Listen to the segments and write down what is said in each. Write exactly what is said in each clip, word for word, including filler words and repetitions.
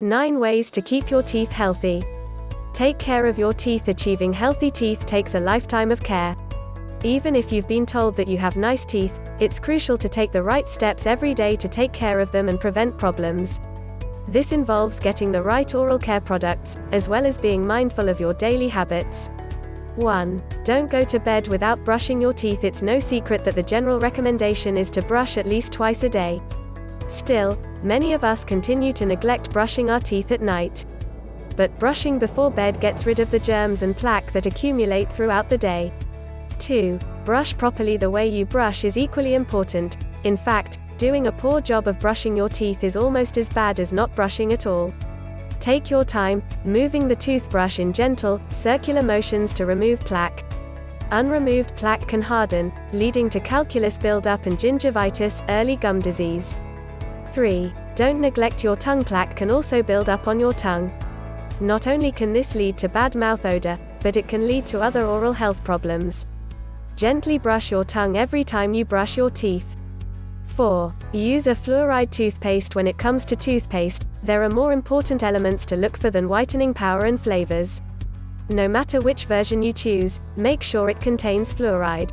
nine Ways to Keep Your Teeth Healthy. Take care of your teeth. Achieving healthy teeth takes a lifetime of care. Even if you've been told that you have nice teeth, it's crucial to take the right steps every day to take care of them and prevent problems. This involves getting the right oral care products, as well as being mindful of your daily habits. one Don't go to bed without brushing your teeth. It's no secret that the general recommendation is to brush at least twice a day. Still, many of us continue to neglect brushing our teeth at night. But brushing before bed gets rid of the germs and plaque that accumulate throughout the day. two Brush properly. The way you brush is equally important. In fact, doing a poor job of brushing your teeth is almost as bad as not brushing at all. Take your time, moving the toothbrush in gentle, circular motions to remove plaque. Unremoved plaque can harden, leading to calculus buildup and gingivitis, early gum disease. three Don't neglect your tongue. Plaque can also build up on your tongue. Not only can this lead to bad mouth odor, but it can lead to other oral health problems. Gently brush your tongue every time you brush your teeth. four Use a fluoride toothpaste. When it comes to toothpaste, there are more important elements to look for than whitening power and flavors. No matter which version you choose, make sure it contains fluoride.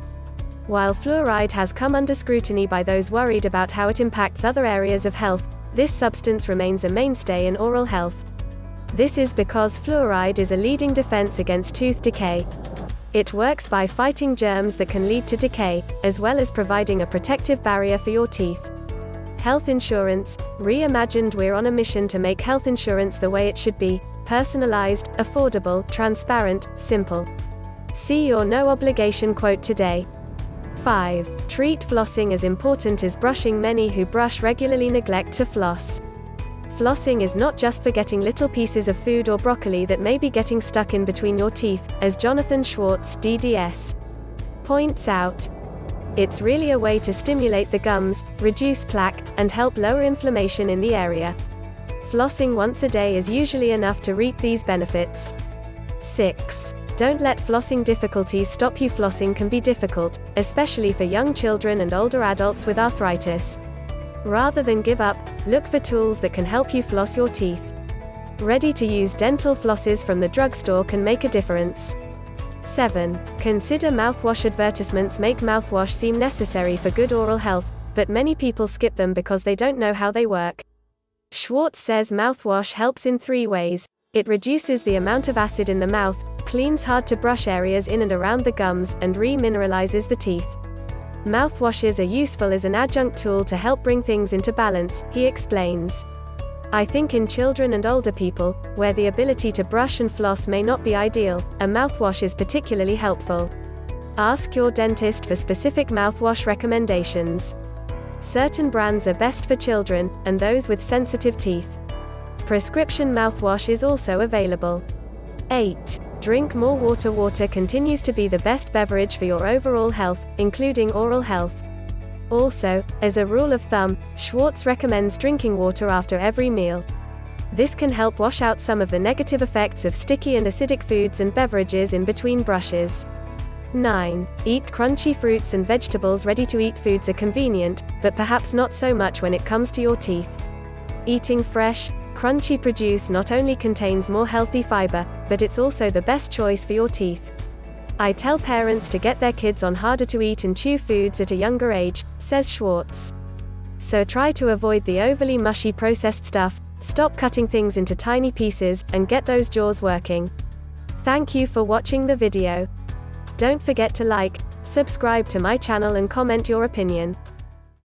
While fluoride has come under scrutiny by those worried about how it impacts other areas of health, this substance remains a mainstay in oral health. This is because fluoride is a leading defense against tooth decay. It works by fighting germs that can lead to decay, as well as providing a protective barrier for your teeth. Health insurance, reimagined. We're on a mission to make health insurance the way it should be: personalized, affordable, transparent, simple. See your no-obligation quote today. five Treat flossing as important as brushing. Many who brush regularly neglect to floss. Flossing is not just for getting little pieces of food or broccoli that may be getting stuck in between your teeth, as Jonathan Schwartz, D D S, points out. It's really a way to stimulate the gums, reduce plaque, and help lower inflammation in the area. Flossing once a day is usually enough to reap these benefits. six Don't let flossing difficulties stop you. Flossing can be difficult, especially for young children and older adults with arthritis. Rather than give up, look for tools that can help you floss your teeth. Ready-to-use dental flosses from the drugstore can make a difference. seven Consider mouthwash. Advertisements make mouthwash seem necessary for good oral health, but many people skip them because they don't know how they work. Schwartz says mouthwash helps in three ways. It reduces the amount of acid in the mouth, cleans hard-to-brush areas in and around the gums, and remineralizes the teeth. Mouthwashes are useful as an adjunct tool to help bring things into balance, he explains. I think in children and older people, where the ability to brush and floss may not be ideal, a mouthwash is particularly helpful. Ask your dentist for specific mouthwash recommendations. Certain brands are best for children, and those with sensitive teeth. Prescription mouthwash is also available. eight Drink more water. Water continues to be the best beverage for your overall health, including oral health. Also, as a rule of thumb, Schwartz recommends drinking water after every meal. This can help wash out some of the negative effects of sticky and acidic foods and beverages in between brushes. nine Eat crunchy fruits and vegetables. Ready-to-eat foods are convenient, but perhaps not so much when it comes to your teeth. Eating fresh, crunchy produce not only contains more healthy fiber, but it's also the best choice for your teeth. I tell parents to get their kids on harder-to-eat and chew foods at a younger age, says Schwartz. So try to avoid the overly mushy processed stuff, stop cutting things into tiny pieces, and get those jaws working. Thank you for watching the video. Don't forget to like, subscribe to my channel and comment your opinion.